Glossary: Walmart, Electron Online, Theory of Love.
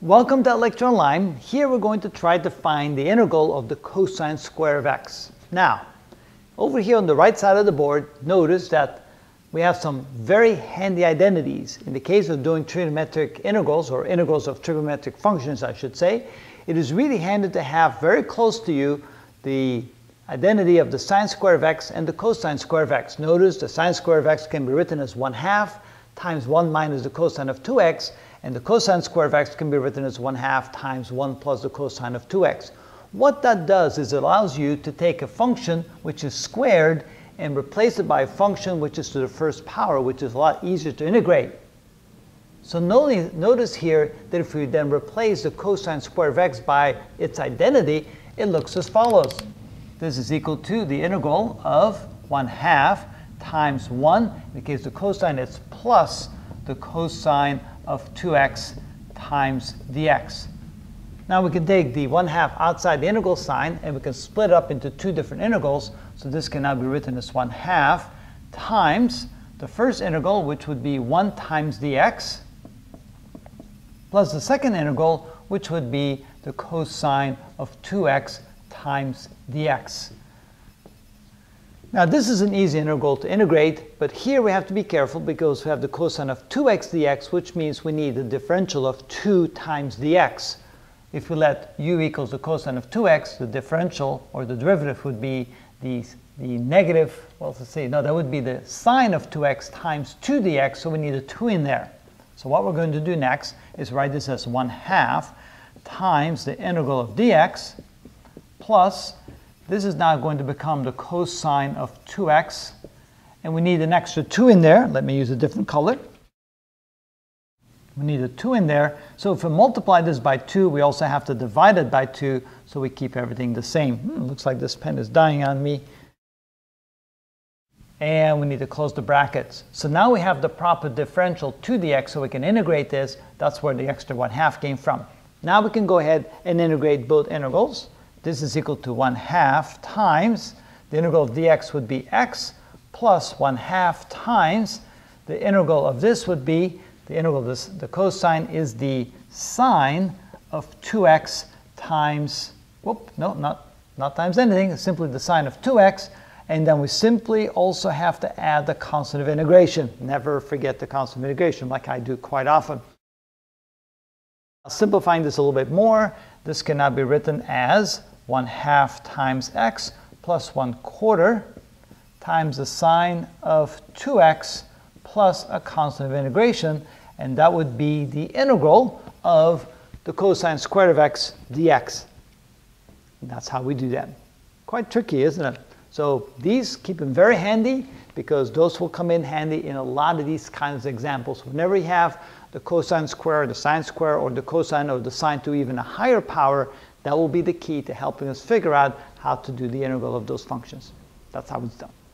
Welcome to Electron Online. Here we're going to try to find the integral of the cosine square of x. Now, over here on the right side of the board, notice that we have some very handy identities. In the case of doing trigonometric integrals, or integrals of trigonometric functions I should say, it is really handy to have very close to you the identity of the sine square of x and the cosine square of x. Notice the sine square of x can be written as 1/2 times 1 minus the cosine of 2x, and the cosine square of x can be written as 1/2 times 1 plus the cosine of 2x. What that does is it allows you to take a function which is squared and replace it by a function which is to the first power, which is a lot easier to integrate. So notice here that if we then replace the cosine square of x by its identity, it looks as follows. This is equal to the integral of 1/2 times 1. In the case of the cosine, it's plus the cosine of 2x times dx. Now we can take the 1/2 outside the integral sign, and we can split it up into two different integrals. So this can now be written as 1/2 times the first integral, which would be 1 times dx, plus the second integral, which would be the cosine of 2x times dx. Now this is an easy integral to integrate, but here we have to be careful because we have the cosine of 2x dx, which means we need the differential of 2 times dx. If we let u equals the cosine of 2x, the differential or the derivative would be the negative, well, let's say, no, that would be the sine of 2x times 2 dx, so we need a 2 in there. So what we're going to do next is write this as 1/2 times the integral of dx plus, this is now going to become the cosine of 2x, and we need an extra 2 in there. Let me use a different color. We need a 2 in there. So if we multiply this by 2, we also have to divide it by 2, so we keep everything the same. Looks like this pen is dying on me. And we need to close the brackets. So now we have the proper differential to dx, so we can integrate this. That's where the extra 1/2 came from. Now we can go ahead and integrate both integrals. This is equal to 1/2 times, the integral of dx would be x, plus 1/2 times, the integral of this would be, the integral of this, the cosine is the sine of 2x times, not times anything, it's simply the sine of 2x, and then we simply also have to add the constant of integration. Never forget the constant of integration, like I do quite often. Simplifying this a little bit more, this can now be written as 1/2 times x plus 1/4 times the sine of 2x plus a constant of integration, and that would be the integral of the cosine squared of x dx. And that's how we do that. Quite tricky, isn't it? So these, keep them very handy, because those will come in handy in a lot of these kinds of examples. Whenever you have the cosine square, the sine square, or the cosine or the sine to even a higher power, that will be the key to helping us figure out how to do the integral of those functions. That's how it's done.